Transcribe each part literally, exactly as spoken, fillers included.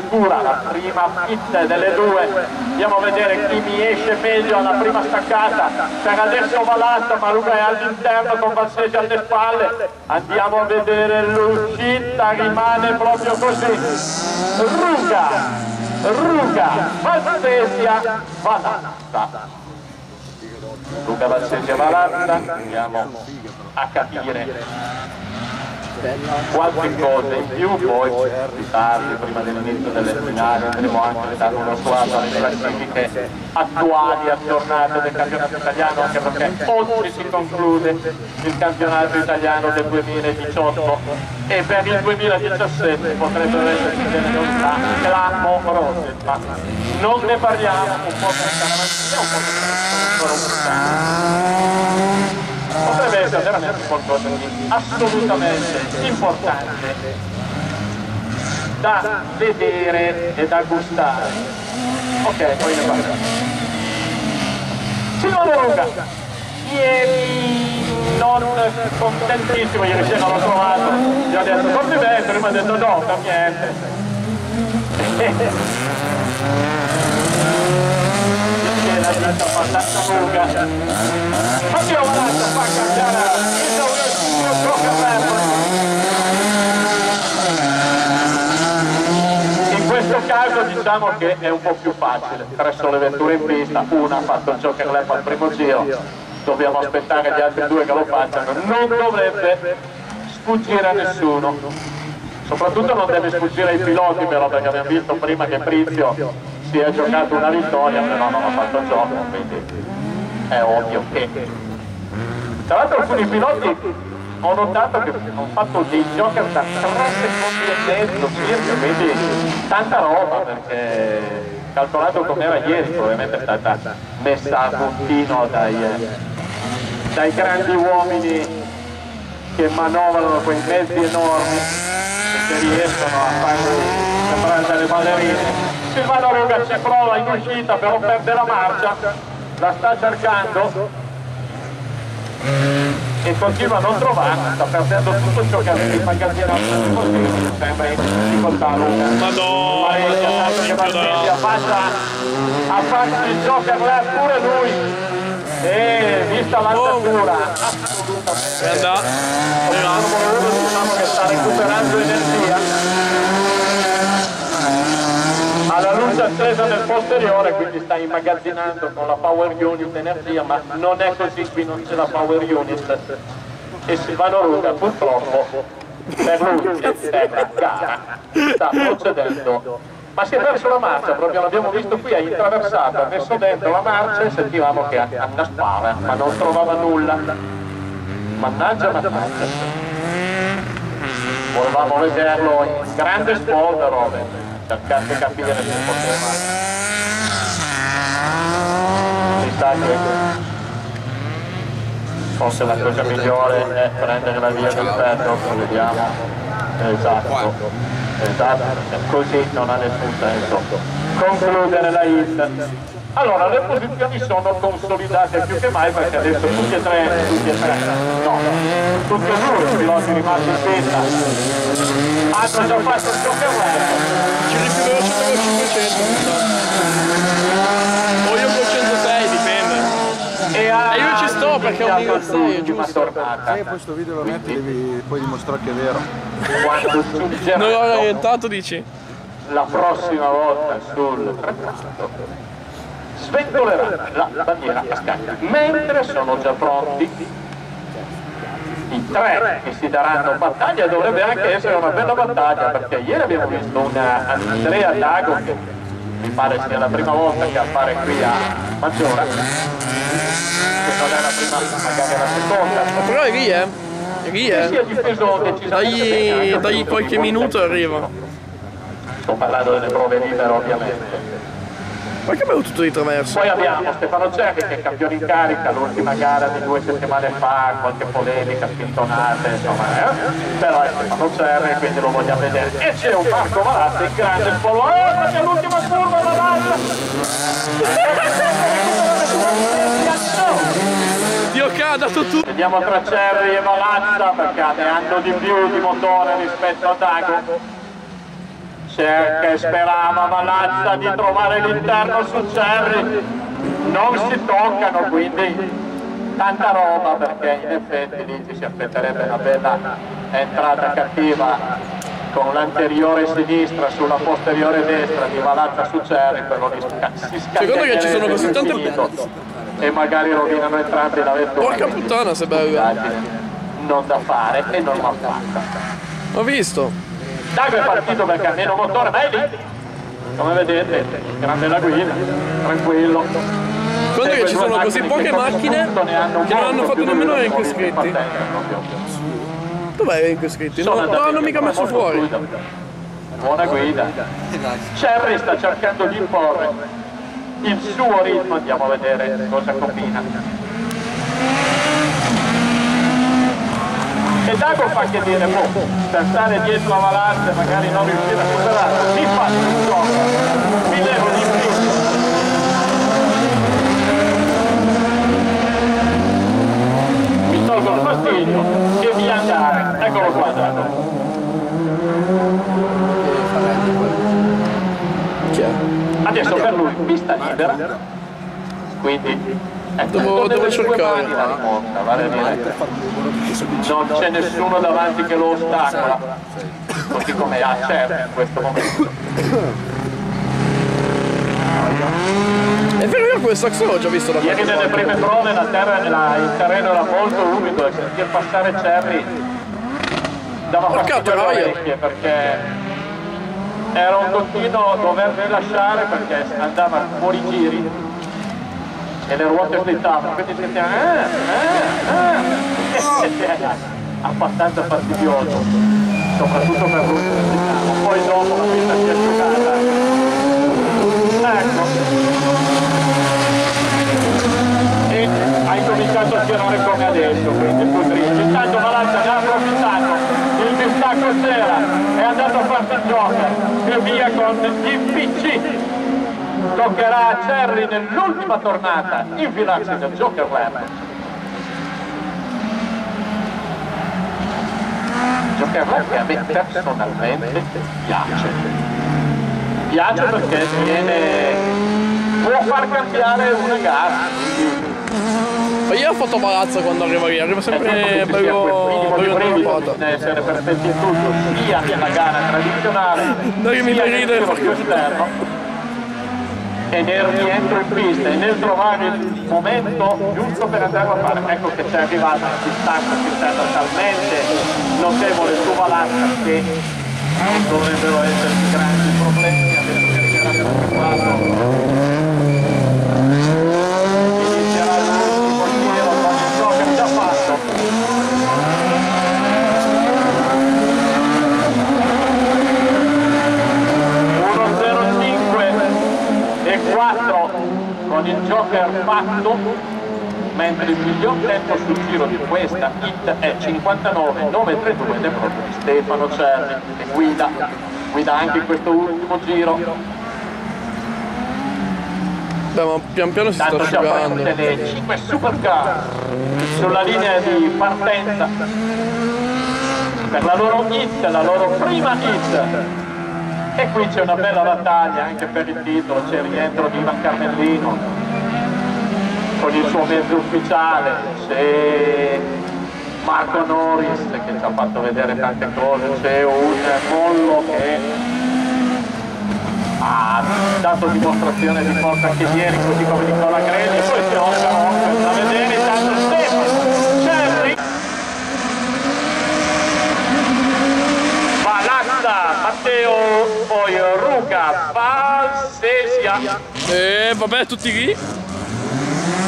sicura la prima pit delle due. Andiamo a vedere chi mi esce meglio alla prima staccata. Per adesso Valazza, ma Luca è all'interno con Valsesia alle spalle. Andiamo a vedere l'uscita, rimane proprio così. Ruga, Ruga, Valsesia, Valazza. Luca Valsesia, Valazza, andiamo a capire qualche cosa in più, poi più tardi, prima dell'inizio delle finali, andremo anche a dare una squadra alle classifiche attuali, aggiornate del campionato italiano, anche perché oggi si conclude il campionato italiano del duemiladiciotto e per il duemiladiciassette potrebbero esserci delle novità clamorose, ma non ne parliamo, un po' per caratteristica, un po' per caratteristica. Potrebbe essere veramente qualcosa di assolutamente importante da vedere e da gustare. Ok, poi ne parliamo. Silvano Lunga, ieri non contentissimo, ieri sera l'ho trovato, gli ho detto complimenti, lui mi ha detto no, da niente. La gente abbastanza lunga, Matteo Malassa fa cambiare il suo gioco. In questo caso diciamo che è un po' più facile, tre sole vetture in pista, una ha fatto il Joker Lap al primo giro, dobbiamo aspettare gli altri due che lo facciano, non dovrebbe sfuggire a nessuno, soprattutto non deve sfuggire ai piloti però, perché abbiamo visto prima che Frizio si è giocato una vittoria però non ha fatto il gioco, quindi è ovvio che tra l'altro alcuni piloti ho notato che hanno fatto dei joker da tre secondi e mezzo circa, quindi tanta roba, perché calcolato come era ieri probabilmente è stata messa a puntino dai, dai grandi uomini che manovrano quei mezzi enormi che riescono a fare sembrare delle ballerine. Silvano Lunga ci prova in uscita, però perde la marcia, la sta cercando e continua a non trovarla, sta perdendo tutto ciò che il magazzino così, sembra in difficoltà Lunga. Madonna, che Valsesia faccia a farci il gioco pure lui e vista l'alzatura assolutamente è andato, diciamo che sta recuperando energia alla luce accesa del posteriore, quindi sta immagazzinando con la power unit energia, ma non è così, qui non c'è la power unit e Silvano Lunga purtroppo per lui è la gara, sta procedendo, ma si è perso la marcia, proprio l'abbiamo visto qui, ha intraversato, ha messo dentro la marcia e sentivamo che annaspava ma non trovava nulla, mannaggia mannaggia, volevamo vederlo in grande spolverone, cercare di capire se poteva, mi sa che forse la cosa migliore è prendere la via del ferro, vediamo, esatto, esatto, così non ha nessun senso concludere la hit. Allora le posizioni sono consolidate più che mai, perché adesso tutti e tre, tutti e tre, no, tutti e due i piloti rimasti in pista hanno già fatto il gioco e ci rifiuto cinquecento o io con centosei, dipende, e, a, e io ci sto perché ho un'ultima tornata. Se poi sto video lo metti devi poi dimostrare che è vero. Quando non l'ho orientato dici? La prossima volta sul trattato sventolerà la bandiera a scacchi, mentre sono già pronti i tre che si daranno battaglia. Dovrebbe anche essere una bella battaglia, perché ieri abbiamo visto una Andrea Dago che mi pare sia la prima volta che appare qui a Maggiora, che non è la prima, magari è la seconda, però è lì, eh? È lì, eh? Si è difeso decisamente bene, dagli qualche minuto arriva. Sto parlando delle prove libere ovviamente. Ma che abbiamo tutto di traverso? Poi abbiamo Stefano Cerri che è campione in carica, l'ultima gara di due settimane fa, qualche polemica, spintonate, insomma, eh? Però è Stefano Cerri, quindi lo vogliamo vedere. E c'è un Marco Valazza in grande spolo, eh, ma c'è l'ultima curva Valazza! Dio che ha dato tutto! Vediamo tra Cerri e Valazza, perché ne hanno di più di motore rispetto a Dago. Cerca e sperava Valazza di trovare l'interno su Cerri, non si toccano, quindi tanta roba, perché in effetti lì ci si aspetterebbe una bella entrata cattiva con l'anteriore sinistra sulla posteriore destra di Valazza su Cerri, quello lì si scatterebbe l'infinito e magari rovinano entrambi la vettura. Porca puttana, se bella, non da fare e non l'ha fatta. Ho visto Dago è partito perché ha meno motore, ma è lì, come vedete, grande la guida, tranquillo. Quando che ci sono così poche macchine che non hanno fatto nemmeno elenco iscritti. Dov'è elenco iscritti? No, non hanno mica messo fuori. Buona guida. Cerri sta cercando di imporre il suo ritmo, andiamo a vedere cosa combina. E Dago fa che dire, boh, per stare dietro a Valazza e magari non riuscire a superarlo, mi fa il gioco, mi levo di più. Con fastidio che via andare, eccolo qua Dago. Adesso per lui pista libera, quindi è tutto delle sue mani la rimonta, vale a dire non c'è nessuno davanti che lo ostacola, così come ha Cerri in questo momento. È vero che questo axolo l'ho già visto da ieri nelle prime prove, la terra, la, il terreno era molto umido e sentire passare Cerri dava fastidio alle orecchie, perché era un continuo dover rilasciare perché andava fuori giri e le ruote slittavano, quindi sentiva ah, ah, ah. Era abbastanza fastidioso, soprattutto per lui. Poi dopo la pista si è asciugata. Ecco. E hai cominciato a tirare come adesso, quindi Putrizio. Intanto Valazza ne ha approfittato, il distacco c'era, è andato a farsi il gioco, e via con il P C. Toccherà a Cerri nell'ultima tornata, infilarsi del Joker Web. Joker Web che a me personalmente piace. piace perché viene, può far cambiare una gara. Ma io ho fatto Valazza quando arrivo lì, arrivo sempre bello preoccupato. Deve essere perfetto in tutto, sia nella gara tradizionale, sia nel proprio esterno, e nel rientro in pista, e nel trovare il momento giusto per andarlo a fare. Ecco che c'è arrivata la distanza che è stata talmente notevole su Valazza che dovrebbero esserci grandi problemi, adesso che arriverà il quattro inizierà l'ultimo giro con il gioco già fatto. Uno zero cinque e quattro con il Joker fatto, mentre il miglior tempo sul giro di questa hit è cinquantanove nove trentadue ed è proprio di Stefano Cerri, che guida, guida anche in questo ultimo giro. Beh, ma pian piano si sta asciugando. Tanto delle cinque supercar sulla linea di partenza per la loro hit, la loro prima hit. E qui c'è una bella battaglia anche per il titolo, c'è il rientro di Ivan Carmellino con il suo mezzo ufficiale, c'è Marco Norris che ci ha fatto vedere tante cose, c'è un Mollo che ha dato dimostrazione di forza anche ieri, così come Nicola Grelli, e poi c'è Occhio da vedere, tanto Stefano Cerri, Balanza, Matteo, poi Luca Valsesia. E vabbè, tutti qui.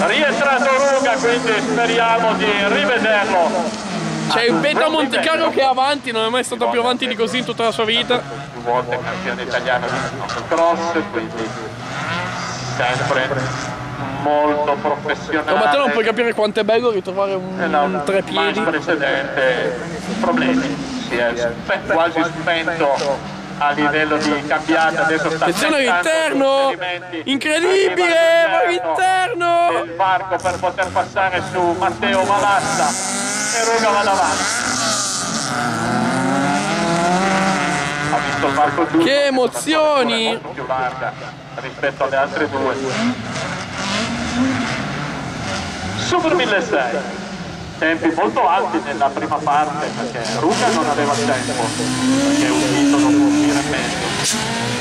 Rientrato Lunga, quindi speriamo di rivederlo. C'è il Beta Montecarlo che è avanti, non è mai stato più avanti di così in tutta la sua vita. Più volte campione italiano di cross, quindi sempre molto professionale. No, ma te non puoi capire quanto è bello ritrovare un, no, un tre piedi. Il precedente problemi, si è spe quasi spento a livello di cambiata, adesso sta all'interno, incredibile, ma all'interno del varco per poter passare su Matteo Malassa e Luca Valazza. Ha visto il Che emozioni! Più larga rispetto alle altre due. Super milleseicento. Tempi molto alti nella prima parte perché Luca non aveva tempo, perché un dito non può dire meglio.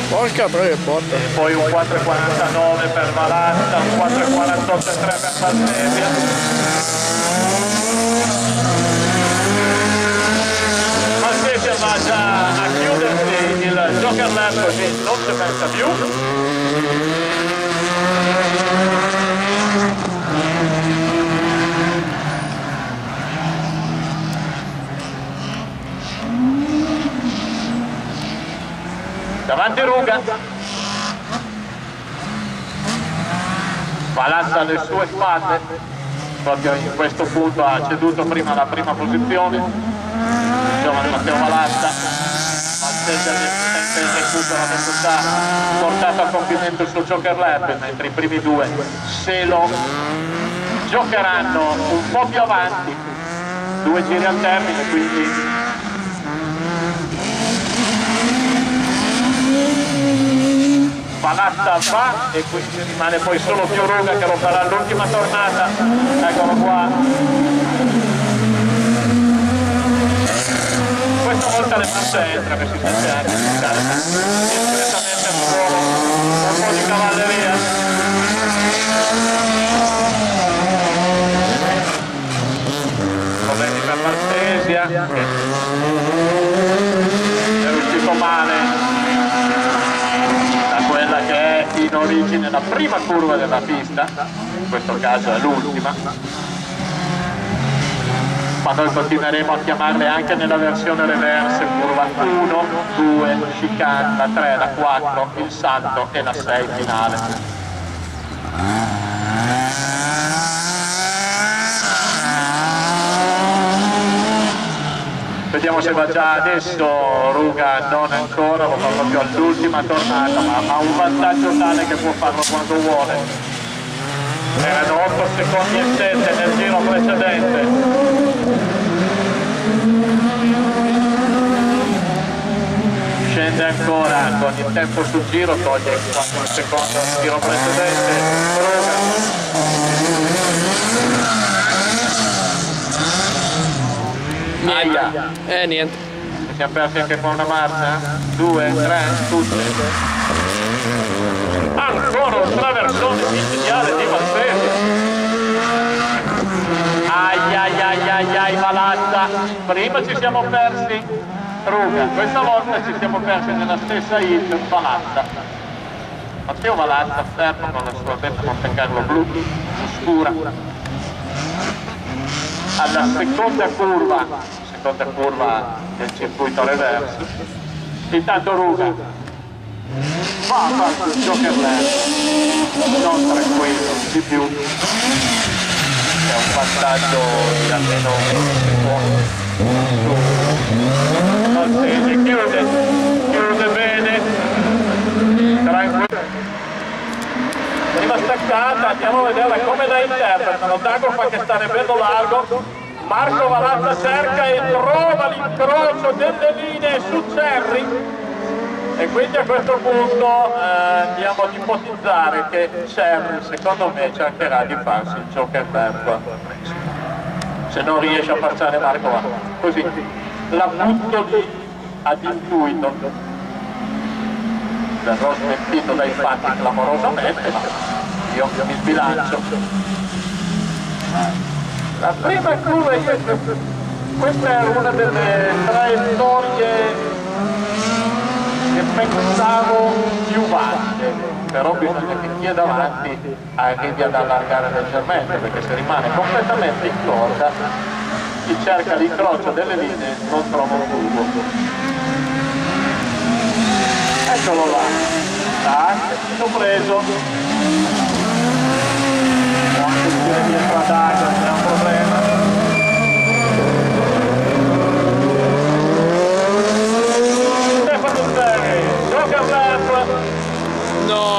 Porca breve porta. E poi un quattro quarantanove per Valazza, un quattro quarantotto e tre per Valsesia. Valsesia va già a chiudersi il gioco all'arco che non si pensa più. Davanti Lunga, Valazza alle sue spalle, proprio in questo punto ha ceduto prima la prima posizione, il giovane Matteo Malassa, Valsesia recupera velocità, portato a compimento sul Joker Lab, mentre i primi due se lo giocheranno un po' più avanti, due giri al termine, quindi Valazza va e quindi rimane poi solo più Lunga che lo farà l'ultima tornata. Eccolo qua. Questa volta le masse entra perché si sente anche direttamente al suolo. Un po' di cavalleria. Problemi per Valsesia. È riuscito male. In origine la prima curva della pista, in questo caso è l'ultima, ma noi continueremo a chiamarle anche nella versione reverse, curva uno, due, chicane, la tre, la quattro, il salto e la sei finale. Vediamo se va già adesso. Luca non ancora, lo fa proprio all'ultima tornata, ma ha un vantaggio tale che può farlo quando vuole. Erano otto secondi e sette nel giro precedente. Scende ancora con il tempo sul giro, toglie quattro secondi nel giro precedente. Luca. Niente. Aia. Eh niente. E siamo persi anche con una marcia. Due, tre, tutte. Ancora un traversone iniziale di Valsesia. Ai ai ai ai ai Valazza. Prima ci siamo persi Luca, questa volta ci siamo persi nella stessa hit Valazza. Matteo Valazza fermo con la sua Beta Montecarlo blu, oscura. Alla seconda curva, seconda curva del circuito reverso, intanto Luca va a fare il Joker Lab, non tranquillo di più, è un vantaggio di almeno un secondo. Valsesia chiude, chiude bene, tranquillo. Prima staccata, andiamo a vederla come la interpretano. Dago fa che sta bello largo, Marco Valazza cerca e trova l'incrocio delle linee su Cerri e quindi a questo punto eh, andiamo ad ipotizzare che Cerri secondo me cercherà di farsi il Joker Lab, se non riesce a passare Marco Valazza, così la butto lì ad intuito. Verrò smentito dai fatti clamorosamente, ma io mi sbilancio. La prima curva, questa è una delle traiettorie che pensavo più vaste, però bisogna che chi è davanti arrivi ad allargare leggermente, perché se rimane completamente in corda, chi cerca l'incrocio delle linee non trova un buco. Eccolo là, tac, l'ho preso. Non si tira dietro a Dago, non è un problema. Stefano Cerri, gioca flap. No!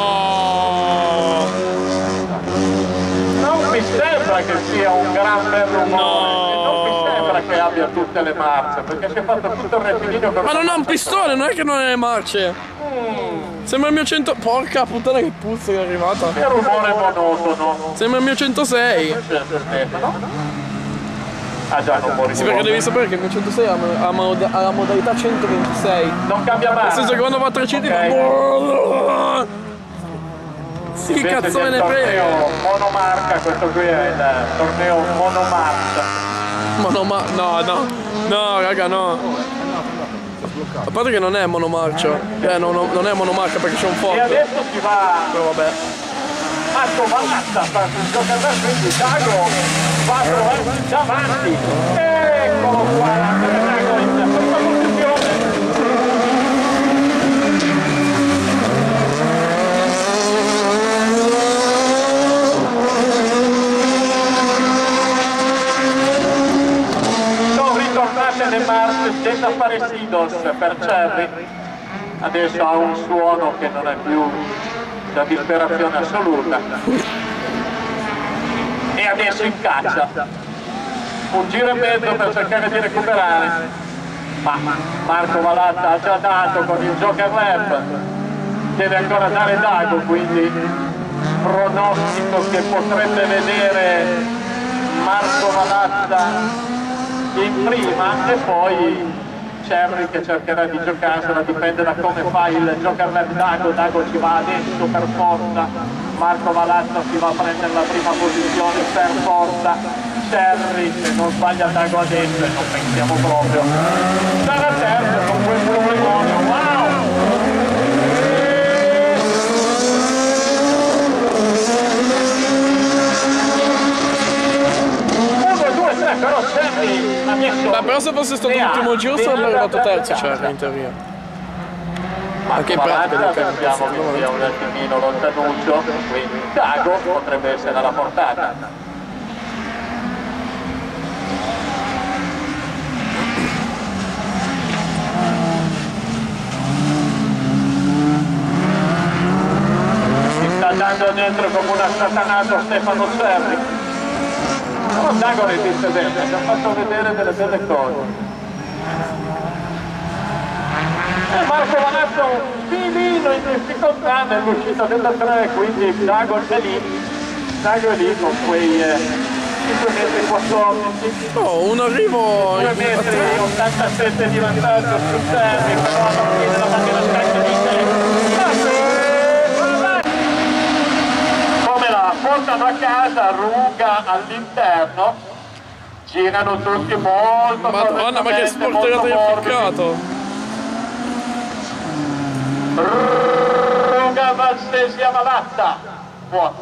Non mi sembra che sia un gran bel rumore, no. Non mi sembra che abbia a tutte le marce, perché si è fatto tutto il rettilineo. Ma non ha un pistone, non è che non è le marce. Mm. Sembra il mio cento... porca puttana che puzza che è arrivata. Che rumore monotono. Sembra il mio centosei. Ah già, non muori. Sì, perché devi sapere che il mio centosei ha la modalità centoventisei. Non cambia mai. Nel senso che quando va a trecento... Okay. Sì, che cazzo me ne frega. Monomarca, questo qui è il torneo monomarca. Monoma... no, no, no, raga, no. A parte che non è monomarcia, eh, non, non è monomarca perché c'è un forte. E adesso si va... però vabbè. Marco Valazza, giocatore, quindi Dago va a trovarsi davanti. Eccolo qua, Dago in terza senza fare sidos per Cerri. Adesso ha un suono che non è più da disperazione assoluta e adesso incaccia un giro e mezzo per cercare di recuperare, ma Marco Valazza ha già dato con il Joker Lab, deve ancora dare Dago, quindi pronostico che potrebbe vedere Marco Valazza in prima e poi Cerri che cercherà di giocarsela, dipende da come fa il Joker del Dago. Dago ci va adesso per forza, Marco Valazza si va a prendere la prima posizione per forza, Cerri se non sbaglia Dago adesso, e non pensiamo proprio, sarà terzo con questo problemone. Wow! uno, due, tre, però Cerri. Ma però se fosse stato l'ultimo giro sarebbe arrivato terzo, cioè in teoria. Ma anche in pratica che abbiamo che è un attimino lontanuccio, quindi Dago potrebbe essere alla portata. Si sta dando dentro come un assatanato Stefano Cerri. Non Dago resiste bene, ci ha fatto vedere delle belle cose. E Marco Valazza un filino in difficoltà nell'uscita della tre, quindi Dago è lì, Dago è lì con quei eh, cinque metri quattordici. Oh, un arrivo due metri ottantasette di vantaggio su Cerri, però alla fine la bandiera stessa portano a casa, ruga all'interno, girano tutti molto. Madonna, ma che sportello ti ha piccato! Ruga Valsesia Valazza, buono,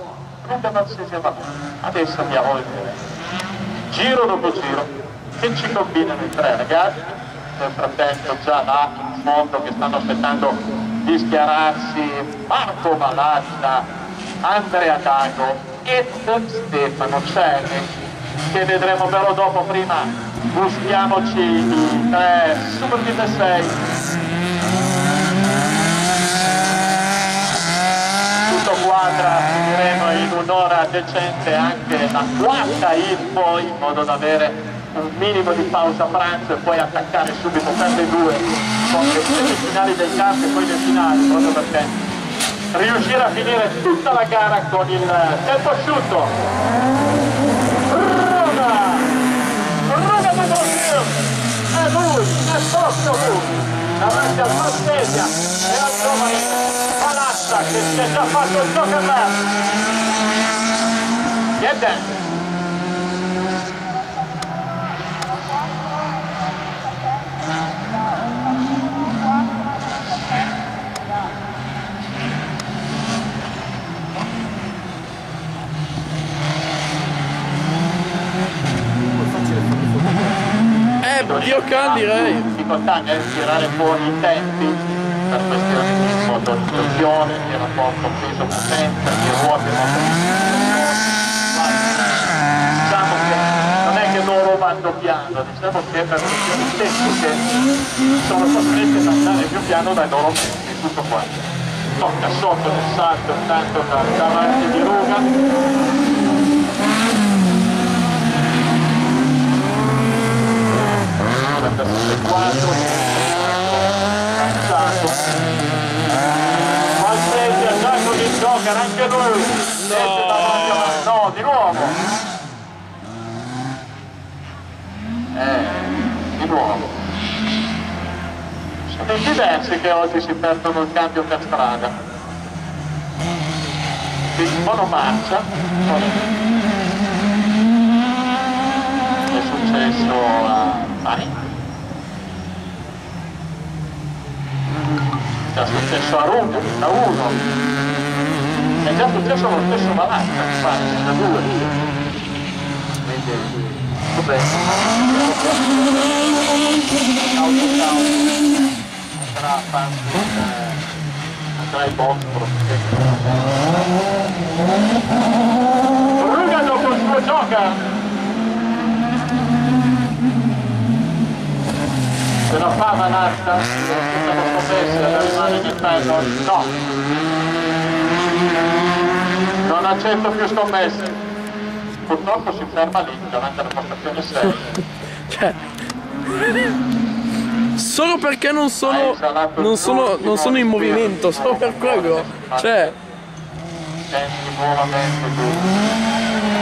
Ruga Valsesia Valazza. Adesso andiamo a vedere giro dopo giro che ci combinano i tre ragazzi. Nel frattempo già là in fondo che stanno aspettando di schiararsi Marco Valazza, Andrea Dago e Stefano Cerri, che vedremo però dopo. Prima gustiamoci i tre Super ventisei. Tutto quadra, finiremo in un'ora decente anche la quarta info, in modo da avere un minimo di pausa pranzo e poi attaccare subito sempre due con le semifinali dei campi e poi le finali, proprio perché riuscire a finire tutta la gara con il tempo asciutto. Ruga! Ruga di Montium! È lui, è proprio lui! Davanti al Valsesia e al giovane Panaccia che si è già fatto il gioco a me! Niente! Dio can direi difficoltà nel tirare fuori i tempi per questioni di motorizzazione, di rapporto peso potenza, di ruote motorizzazione. Diciamo che non è che loro vanno piano, diciamo che per questioni tecniche sono costretti ad andare più piano dai loro mezzi, tutto qua. Tocca sotto nel salto intanto da davanti di Ruga. Valsesia, attacco di Joker, anche lui. No, no, di nuovo. Eh, di nuovo. Sono i diversi che oggi si perdono il cambio per strada. Il monomarcia. È successo a Marino. È già successo a Runga, a uno, è già successo allo stesso Malacca, infatti, a due. Quindi, vabbè, sarà fatto, andrà il box pro. Runga dopo il suo gioca! Se la fa Panaccia, se la potesse ad arrivare in difetto, no! Non accetto più scommesse. Purtroppo si ferma lì davanti alla postazione sei. Cioè... solo perché non sono... non sono, non sono in movimento, solo per quello. Cioè... senti nuovamente tu.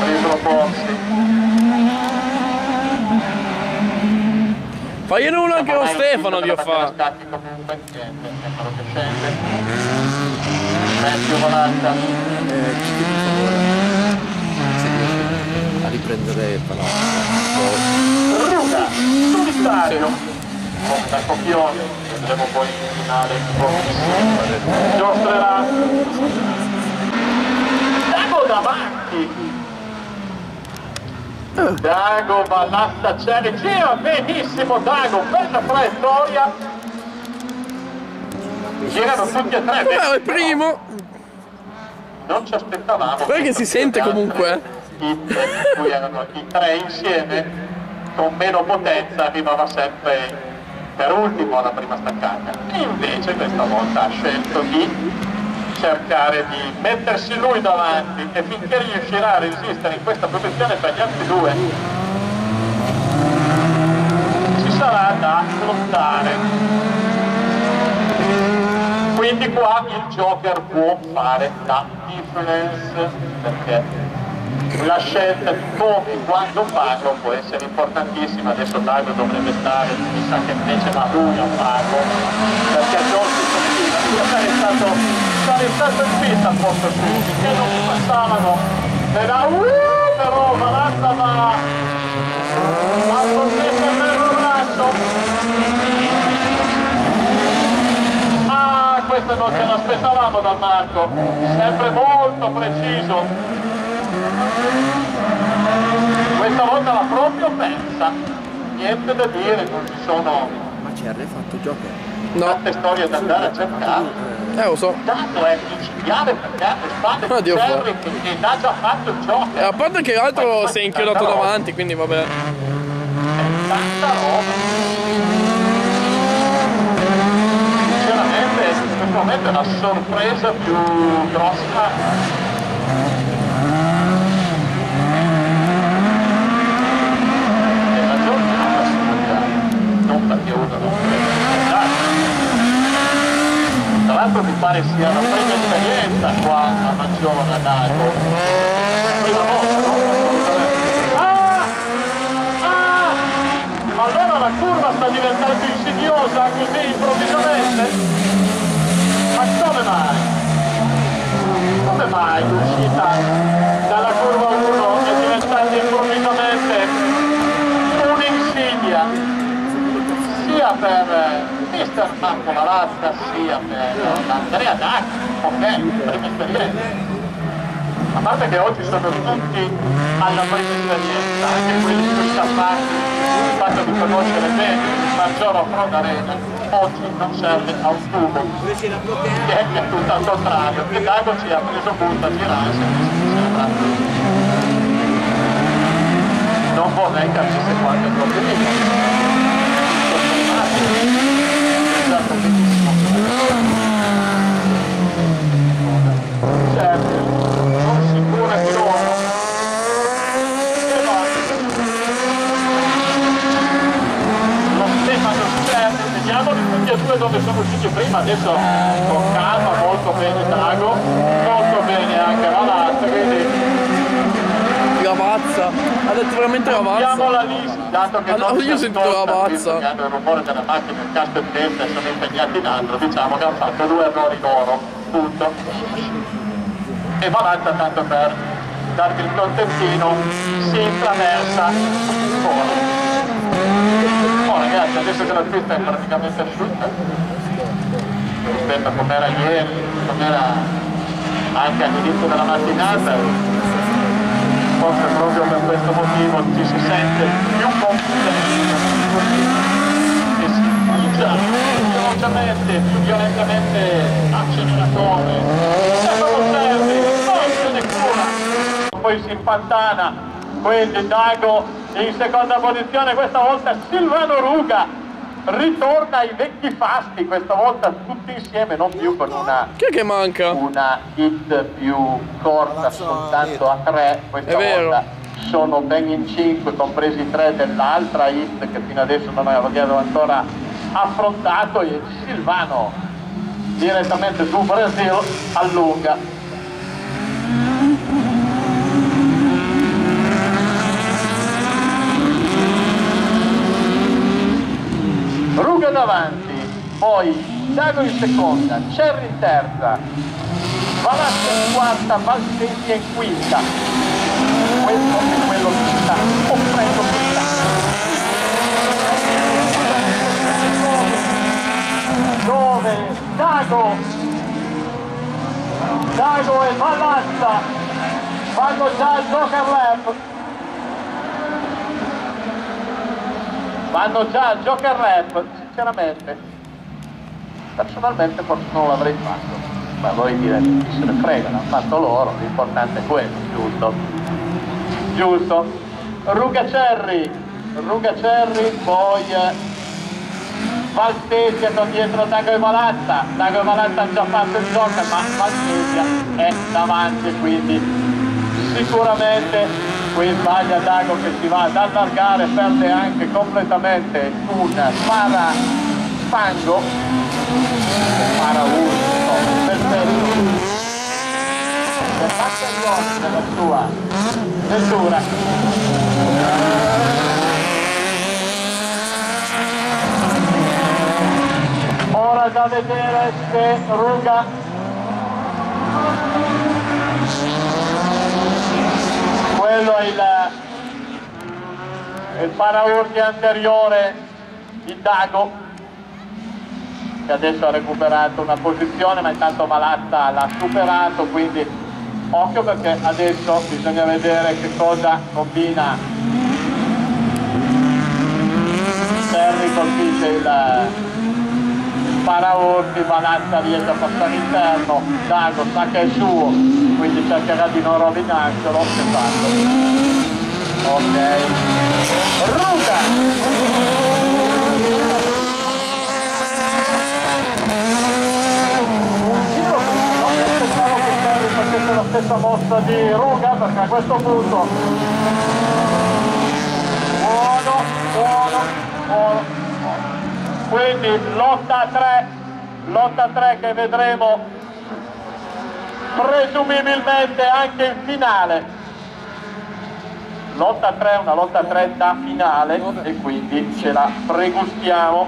Riproporsi. Fagliene uno anche lo Stefano, Dio fa! A riprendere Panaccia. Luca, solitario! Da copione, vedremo poi in finale. Giostrerà! Dago davanti! Dago, Balassa, Cerri, gira benissimo Dago, bella traiettoria. Girano tutti e tre. Bravo, è primo. Non ci aspettavamo. Quello che si sente comunque. I tre, erano i tre insieme, con meno potenza arrivava sempre per ultimo alla prima staccata. E invece questa volta ha scelto di cercare di mettersi lui davanti e finché riuscirà a resistere in questa posizione per gli altri due ci sarà da affrontare, quindi qua il Joker può fare la differenza, perché la scelta di come e quando pago può essere importantissima. Adesso Dago dovrebbe stare, mi sa che invece va lui a pago, perché Giorgio sarebbe stato, sarebbe stato in pista a posto tutti, che non si passavano, era uh, però Valazza va, va così per il braccio. Ah, questo non ce l'aspettavamo da Marco, sempre molto preciso. Questa volta l'ha proprio persa, niente da dire, non ci sono. Ma c'è fatto il gioco? No. Tante storie da andare a cercare. Eh, lo so. Tanto è principiale perché ha le spalle di Cerri che l'ha già fatto il gioco. E a parte che l'altro si è inchiodato davanti, quindi vabbè. È tanta roba. Sinceramente, in questo momento è la sorpresa più grossa. Che uno non deve. Tra l'altro mi pare sia la prima esperienza qua a Maggiora Dago. Prima volta, no? Ah! Ah! Ma allora la curva sta diventando insidiosa così improvvisamente? Ma come mai? Come mai l'uscita dalla curva uno è diventata improvvisamente un'insidia? Sia per mister Marco Valazza, sia per Andrea Dago, ok, prima esperienza. A parte che oggi sono tutti alla prima esperienza, anche quelli di questa parte, il fatto di conoscere bene il Maggiora Pro Arena, oggi non serve a un tubo, che è tutto al contrario, che Dago ci ha preso punta, girarsi, mi sembra. Non vorrei che ci sia qualche problema. Esatto, benissimo. Certo, non sicura che loro e va. Lo Stefano Cerri dove sono usciti prima, adesso con calma, molto bene Dago, molto bene anche Valazza, quindi Ravazza, ha detto veramente Ravazza. Abbiamo la lista, dato che allora, non io ho sentito Ravazza. Hanno il rumore della macchina, il casco in testa e sono impegnati in altro, diciamo che hanno fatto due errori loro, punto. E Valazza tanto per darti il contentino, si intraversa fuori. Oh ragazzi, adesso che la pista è praticamente asciutta rispetto a com'era ieri, com'era anche all'inizio della mattinata, forse proprio per questo motivo ci si sente più competenti e si usa più velocemente, più violentamente acceleratore. Stefano Cerri, non se ne cura, poi si impantana, quindi Dago in seconda posizione, questa volta Silvano Lunga ritorna ai vecchi fasti, questa volta tutti insieme, non più con una chi è che manca? Una hit più corta, soltanto a tre, questa volta sono ben in cinque, compresi tre dell'altra hit che fino adesso non abbiamo ancora affrontato, e Silvano direttamente su Brasil allunga. Lunga davanti, poi Dago in seconda, Cerri in terza, Valazza in quarta, Valsesia in quinta. Questo è quello che sta offrendo questa. Dove Dago, Dago e Valazza fanno già il Joker Lab. Vanno già al Joker Rap, sinceramente, personalmente forse non l'avrei fatto, ma voi direte, chi se ne frega, l'hanno fatto loro, l'importante è quello, giusto? Giusto? Ruga Cerri, Ruga Cerri, poi Valsesia sono dietro Dago e Malassa, Dago e Malassa hanno già fatto il Joker, ma Valsesia è davanti, quindi sicuramente... Qui sbaglia Dago che si va ad allargare, perde anche completamente un para spango, para unico, perfetto, per Matteo della sua lettura. Ora da vedere se Lunga quello è il, il paraurti anteriore di Dago che adesso ha recuperato una posizione, ma intanto Malazza l'ha superato, quindi occhio perché adesso bisogna vedere che cosa combina. Cerri colpisce il, il paraurti, Malazza riesce a passare interno, Dago sa che è suo, quindi cercherà di non rovinarselo, che fatto. Ok. Ruga! Io non pensavo che Cerri facesse la stessa mossa di Ruga, perché a questo punto... Buono, buono, buono. Quindi lotta a tre, lotta a tre che vedremo presumibilmente anche in finale, lotta tre, una lotta tre da finale, e quindi ce la pregustiamo.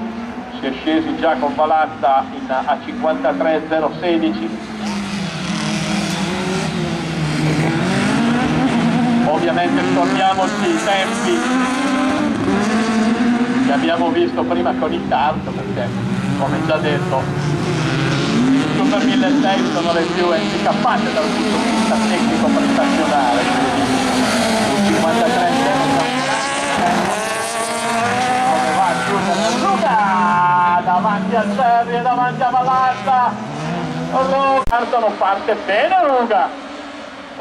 Si è scesi già con Valazza in, a cinquantatré zero sedici, ovviamente torniamoci i tempi che abbiamo visto prima con il tardo, perché come già detto per mille seicento sono le più handicappate dal punto di vista tecnico prestazionale, cinquantatré come va chiusa Luca davanti a Cerri e davanti a Valazza. Luca parte bene, Luca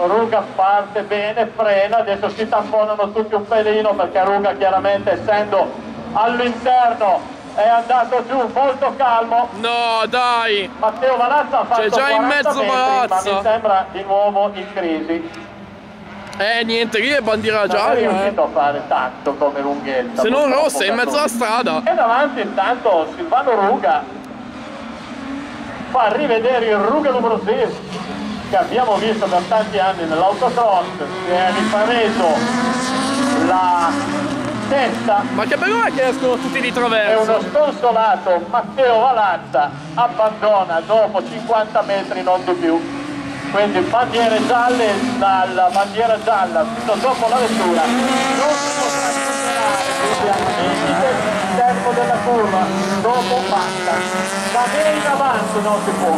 Luca parte bene, frena, adesso si tamponano tutti un pelino perché Luca chiaramente essendo all'interno è andato giù molto calmo. No dai, Matteo Malassa ha fatto quaranta metri, c'è già in mezzo Malassa, ma mi sembra di nuovo in crisi. Eh niente, lì è bandiera gialla, non è riuscito eh. a fare tanto come lunghezza, se non rossa, in mezzo alla strada. E davanti intanto Silvano Lunga fa rivedere il ruga numero sei che abbiamo visto da tanti anni nell'autocross, che ha ripreso la testa. Ma che bella che escono tutti di traverso! E uno sconsolato Matteo Valazza abbandona dopo cinquanta metri, non di più. Quindi bandiere gialle, dalla bandiera gialla fino dopo la lettura non si potrà superare, quindi al limite il tempo della curva, dopo basta, da me in avanti non si può.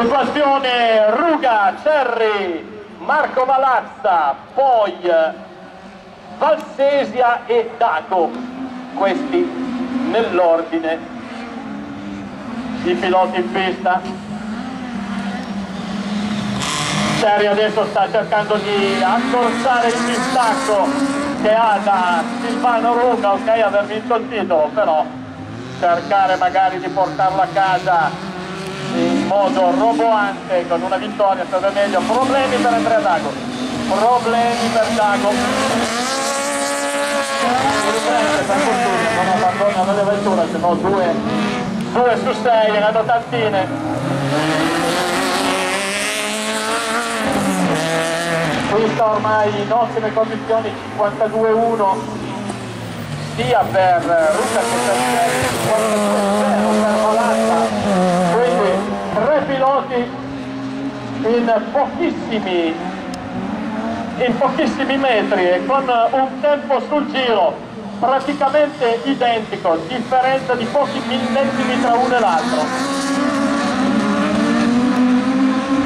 Situazione Ruga, Cerri, Marco Valazza, poi Valsesia e Dago, questi nell'ordine i piloti in pista. Cerri adesso sta cercando di accorciare il distacco che ha da Silvano Lunga, ok, aver vinto il titolo, però cercare magari di portarlo a casa in modo roboante con una vittoria sarebbe meglio. Problemi per Andrea Dago, problemi per Dago, riprende per fortuna, non abbandonano le vetture, se no due, due su sei, ne hanno tantine. Questa ormai in ottime condizioni, cinquantadue uno sia per Ruga che per cinquantadue zero per Valazza. Tre piloti in pochissimi, in pochissimi metri e con un tempo sul giro praticamente identico, differenza di pochi millesimi tra uno e l'altro.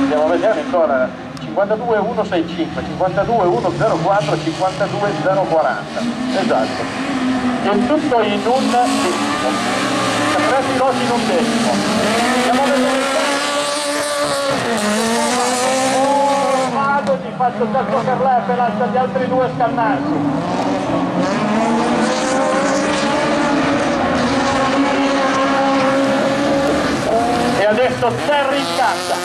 Andiamo a vedere ancora, cinquantadue uno sessantacinque, cinquantadue uno zero quattro, cinquantadue zero quaranta, esatto, e tutto in un decimo. Tre piloti in un decimo. Andiamo a vedere. Vado, ti faccio il terzo per lei e lascia gli altri due scannarsi. E adesso Cerri in caccia.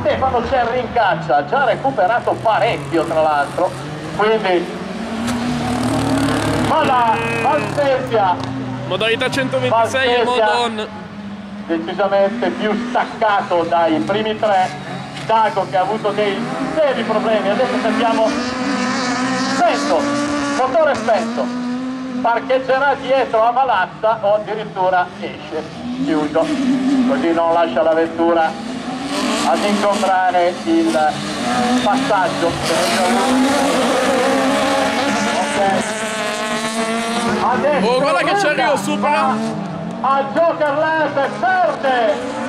Stefano Cerri in caccia, ha già recuperato parecchio tra l'altro, quindi Mala, Valsesia, modalità centoventisei Valsesia, Modon decisamente più staccato dai primi tre. Dago che ha avuto dei seri problemi, adesso sentiamo spento, motore spento, parcheggerà dietro a Valazza o addirittura esce chiuso, così non lascia la vettura ad incontrare il passaggio. Okay. Adesso oh, guarda che ci arrivo, supera! A giocarla e perde!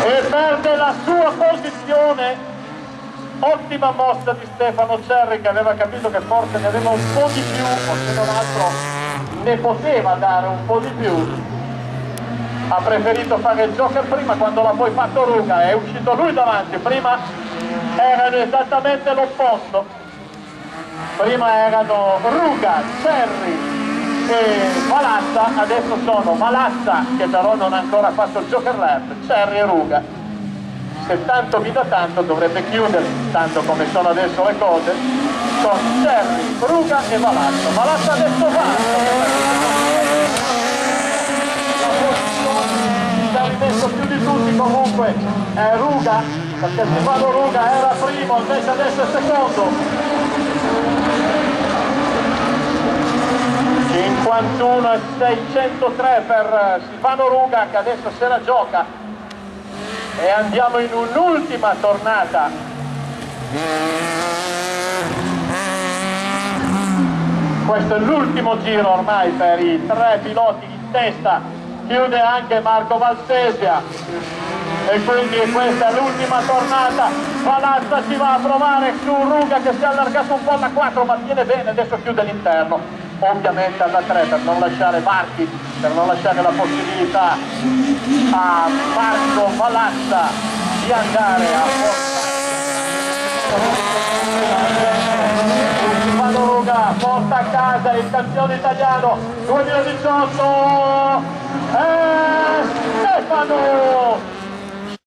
E perde la sua posizione! Ottima mossa di Stefano Cerri, che aveva capito che forse ne aveva un po' di più, o se non altro ne poteva dare un po' di più. Ha preferito fare il joker prima, quando l'ha poi fatto Ruga, è uscito lui davanti, prima erano esattamente l'opposto. Prima erano Ruga, Cerri e Valazza, adesso sono Valazza, che però non ha ancora fatto il joker lap, Cerri e Ruga. Se tanto vi dà tanto dovrebbe chiudere, tanto come sono adesso le cose, con Cerri, Ruga e Valazza. Valazza adesso va! La posizione che ha rimesso più di tutti comunque è Ruga, perché se vado Ruga era primo, invece adesso è secondo. cinquantuno e seicentotre per Silvano Ruga, che adesso se la gioca, e andiamo in un'ultima tornata. Questo è l'ultimo giro ormai per i tre piloti in testa, chiude anche Marco Valsesia e quindi questa è l'ultima tornata. Valazza si va a provare su Ruga che si è allargato un po' da quattro ma tiene bene, adesso chiude l'interno. Ovviamente alla tre per non lasciare marchi, per non lasciare la possibilità a Marco Valazza di andare a portare Ruga, porta a casa il campione italiano duemiladiciotto e Stefano